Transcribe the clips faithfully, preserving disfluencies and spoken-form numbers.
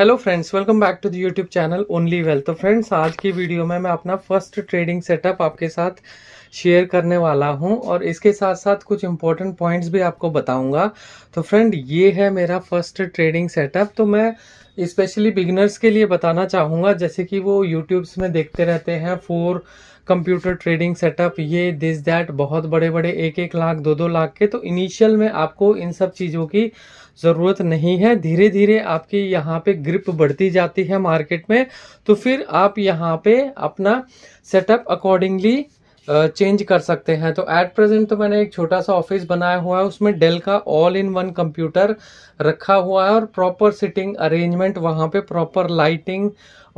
Hello friends, welcome back to the YouTube channel only wealth. तो friends, आज की video में मैं अपना फर्स्ट ट्रेडिंग सेटअप आपके साथ शेयर करने वाला हूं और इसके साथ साथ कुछ इंपॉर्टेंट पॉइंट्स भी आपको बताऊंगा। तो फ्रेंड, ये है मेरा फर्स्ट ट्रेडिंग सेटअप। तो मैं स्पेशली बिगिनर्स के लिए बताना चाहूँगा, जैसे कि वो यूट्यूब्स में देखते रहते हैं फोर कंप्यूटर ट्रेडिंग सेटअप, ये दिस दैट, बहुत बड़े बड़े एक एक लाख दो दो लाख के। तो इनिशियल में आपको इन सब चीज़ों की ज़रूरत नहीं है। धीरे धीरे आपकी यहाँ पे ग्रिप बढ़ती जाती है मार्केट में, तो फिर आप यहाँ पे अपना सेटअप अकॉर्डिंगली चेंज कर सकते हैं। तो एट प्रेजेंट तो मैंने एक छोटा सा ऑफिस बनाया हुआ है, उसमें डेल का ऑल इन वन कंप्यूटर रखा हुआ है और प्रॉपर सिटिंग अरेंजमेंट वहाँ पे, प्रॉपर लाइटिंग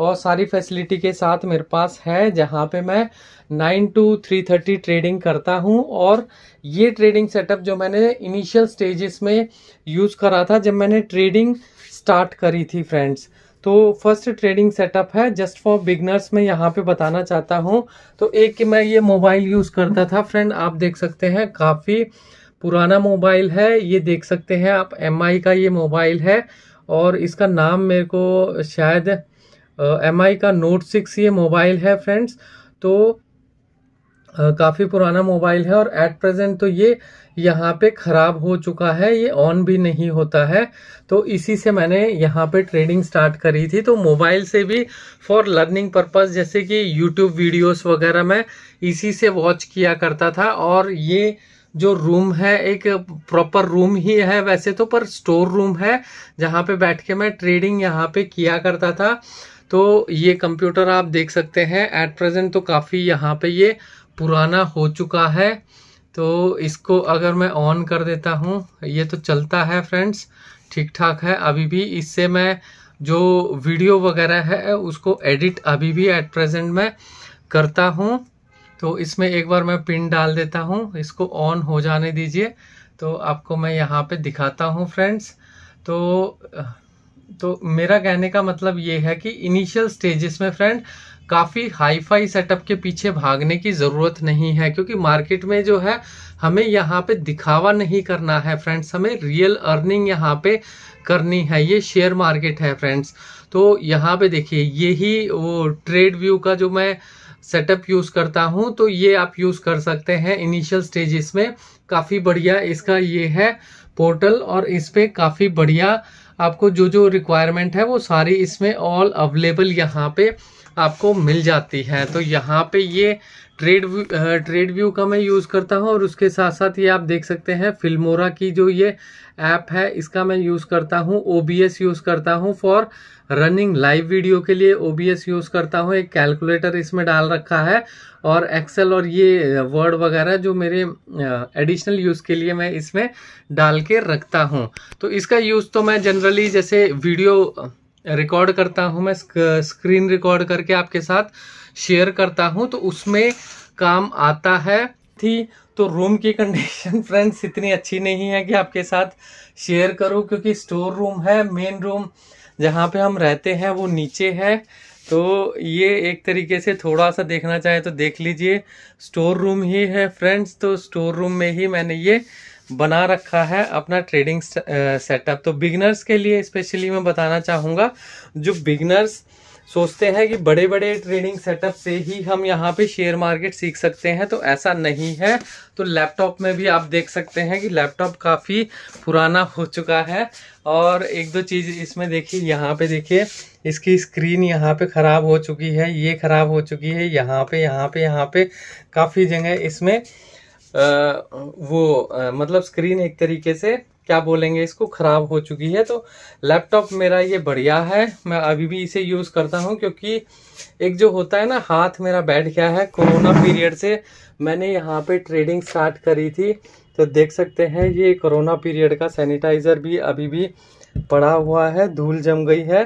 और सारी फैसिलिटी के साथ मेरे पास है, जहाँ पे मैं nine to three thirty trading करता हूँ। और ये ट्रेडिंग सेटअप जो मैंने इनिशियल स्टेजेस में यूज़ करा था जब मैंने ट्रेडिंग स्टार्ट करी थी फ्रेंड्स, तो फर्स्ट ट्रेडिंग सेटअप है जस्ट फॉर बिगनर्स में यहाँ पे बताना चाहता हूँ। तो एक मैं ये मोबाइल यूज़ करता था फ्रेंड, आप देख सकते हैं काफ़ी पुराना मोबाइल है, ये देख सकते हैं आप, एम आई का ये मोबाइल है और इसका नाम मेरे को शायद एम आई का नोट सिक्स ये मोबाइल है फ्रेंड्स। तो काफ़ी पुराना मोबाइल है और एट प्रेजेंट तो ये यहाँ पे ख़राब हो चुका है, ये ऑन भी नहीं होता है। तो इसी से मैंने यहाँ पे ट्रेडिंग स्टार्ट करी थी। तो मोबाइल से भी फॉर लर्निंग पर्पज़, जैसे कि यूट्यूब वीडियोस वगैरह मैं इसी से वॉच किया करता था। और ये जो रूम है एक प्रॉपर रूम ही है वैसे तो, पर स्टोर रूम है जहाँ पे बैठ के मैं ट्रेडिंग यहाँ पे किया करता था। तो ये कंप्यूटर आप देख सकते हैं एट प्रेजेंट तो काफ़ी यहाँ पे ये पुराना हो चुका है। तो इसको अगर मैं ऑन कर देता हूँ, ये तो चलता है फ्रेंड्स, ठीक ठाक है अभी भी। इससे मैं जो वीडियो वगैरह है उसको एडिट अभी भी एट प्रेजेंट मैं करता हूँ। तो इसमें एक बार मैं पिन डाल देता हूँ, इसको ऑन हो जाने दीजिए, तो आपको मैं यहाँ पे दिखाता हूँ फ्रेंड्स। तो तो मेरा कहने का मतलब ये है कि इनिशियल स्टेजेस में फ्रेंड काफ़ी हाई फाई सेटअप के पीछे भागने की ज़रूरत नहीं है, क्योंकि मार्केट में जो है हमें यहाँ पे दिखावा नहीं करना है फ्रेंड्स, हमें रियल अर्निंग यहाँ पे करनी है। ये शेयर मार्केट है फ्रेंड्स। तो यहाँ पे देखिए, यही वो ट्रेड व्यू का जो मैं सेटअप यूज़ करता हूँ, तो ये आप यूज़ कर सकते हैं इनिशियल स्टेजेस में। काफ़ी बढ़िया इसका ये है पोर्टल और इस पर काफ़ी बढ़िया आपको जो जो रिक्वायरमेंट है वो सारी इसमें ऑल अवेलेबल यहाँ पे आपको मिल जाती है। तो यहाँ पे ये ट्रेड ट्रेड व्यू का मैं यूज़ करता हूँ और उसके साथ साथ ये आप देख सकते हैं फिल्मोरा की जो ये ऐप है इसका मैं यूज़ करता हूँ। ओ बी एस यूज़ करता हूँ फॉर रनिंग लाइव वीडियो के लिए, ओ बी एस यूज़ करता हूँ। एक कैलकुलेटर इसमें डाल रखा है और एक्सेल और ये वर्ड वगैरह जो मेरे एडिशनल यूज़ के लिए मैं इसमें डाल के रखता हूँ। तो इसका यूज़ तो मैं जनरली जैसे वीडियो रिकॉर्ड करता हूँ, मैं स्क्रीन रिकॉर्ड करके आपके साथ शेयर करता हूँ, तो उसमें काम आता है। थी तो रूम की कंडीशन फ्रेंड्स इतनी अच्छी नहीं है कि आपके साथ शेयर करूँ, क्योंकि स्टोर रूम है, मेन रूम जहाँ पे हम रहते हैं वो नीचे है। तो ये एक तरीके से थोड़ा सा देखना चाहे तो देख लीजिए, स्टोर रूम ही है फ्रेंड्स। तो स्टोर रूम में ही मैंने ये बना रखा है अपना ट्रेडिंग सेटअप। तो बिगनर्स के लिए स्पेशली मैं बताना चाहूँगा, जो बिगनर्स सोचते हैं कि बड़े बड़े ट्रेडिंग सेटअप से ही हम यहाँ पे शेयर मार्केट सीख सकते हैं, तो ऐसा नहीं है। तो लैपटॉप में भी आप देख सकते हैं कि लैपटॉप काफ़ी पुराना हो चुका है और एक दो चीज़ इसमें देखिए, यहाँ पे देखिए इसकी स्क्रीन यहाँ पे ख़राब हो चुकी है, ये ख़राब हो चुकी है, यहाँ पे यहाँ पे यहाँ पे काफ़ी जगह इसमें आ, वो आ, मतलब स्क्रीन एक तरीके से क्या बोलेंगे इसको, ख़राब हो चुकी है। तो लैपटॉप मेरा ये बढ़िया है, मैं अभी भी इसे यूज़ करता हूँ, क्योंकि एक जो होता है ना हाथ मेरा बैठ गया है। कोरोना पीरियड से मैंने यहाँ पे ट्रेडिंग स्टार्ट करी थी, तो देख सकते हैं ये कोरोना पीरियड का सैनिटाइज़र भी अभी भी पड़ा हुआ है, धूल जम गई है।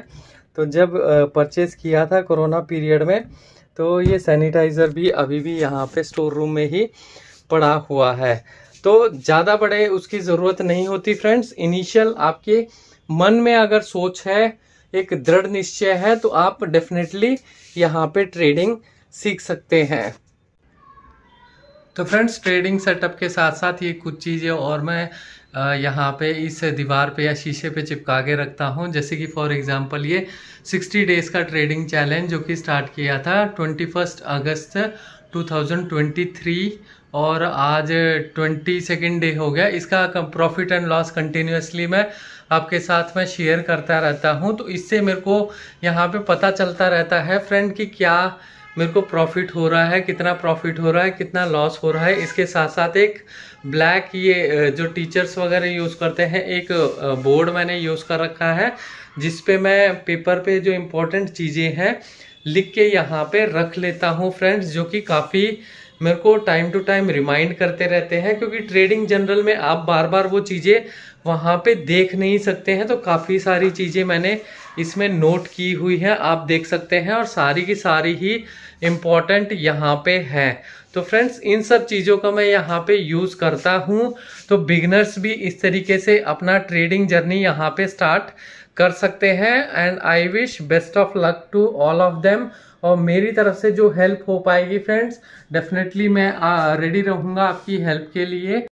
तो जब परचेस किया था कोरोना पीरियड में, तो ये सैनिटाइज़र भी अभी भी यहाँ पर स्टोर रूम में ही पड़ा हुआ है। तो ज़्यादा बड़े उसकी ज़रूरत नहीं होती फ्रेंड्स। इनिशियल आपके मन में अगर सोच है, एक दृढ़ निश्चय है, तो आप डेफिनेटली यहाँ पे ट्रेडिंग सीख सकते हैं। तो फ्रेंड्स ट्रेडिंग सेटअप के साथ साथ ये कुछ चीज़ें और मैं यहाँ पे इस दीवार पे या शीशे पे चिपका के रखता हूँ, जैसे कि फॉर एग्जांपल ये साठ डेज़ का ट्रेडिंग चैलेंज जो कि स्टार्ट किया था इक्कीस अगस्त दो हज़ार तेईस और आज बाईसवां डे हो गया। इसका प्रॉफिट एंड लॉस कंटिन्यूसली मैं आपके साथ में शेयर करता रहता हूँ, तो इससे मेरे को यहाँ पे पता चलता रहता है फ्रेंड कि क्या मेरे को प्रॉफिट हो रहा है, कितना प्रॉफिट हो रहा है, कितना लॉस हो रहा है। इसके साथ साथ एक ब्लैक ये जो टीचर्स वगैरह यूज़ करते हैं एक बोर्ड मैंने यूज़ कर रखा है, जिस पे मैं पेपर पे जो इम्पोर्टेंट चीज़ें हैं लिख के यहाँ पे रख लेता हूँ फ्रेंड्स, जो कि काफ़ी मेरे को टाइम टू टाइम रिमाइंड करते रहते हैं, क्योंकि ट्रेडिंग जनरल में आप बार बार वो चीज़ें वहाँ पे देख नहीं सकते हैं। तो काफ़ी सारी चीज़ें मैंने इसमें नोट की हुई हैं, आप देख सकते हैं, और सारी की सारी ही इम्पॉर्टेंट यहाँ पे हैं। तो फ्रेंड्स इन सब चीज़ों का मैं यहाँ पे यूज़ करता हूँ, तो बिगनर्स भी इस तरीके से अपना ट्रेडिंग जर्नी यहाँ पे स्टार्ट कर सकते हैं। And I wish best of luck to all of them, और मेरी तरफ से जो हेल्प हो पाएगी फ्रेंड्स डेफिनेटली मैं रेडी रहूँगा आपकी हेल्प के लिए।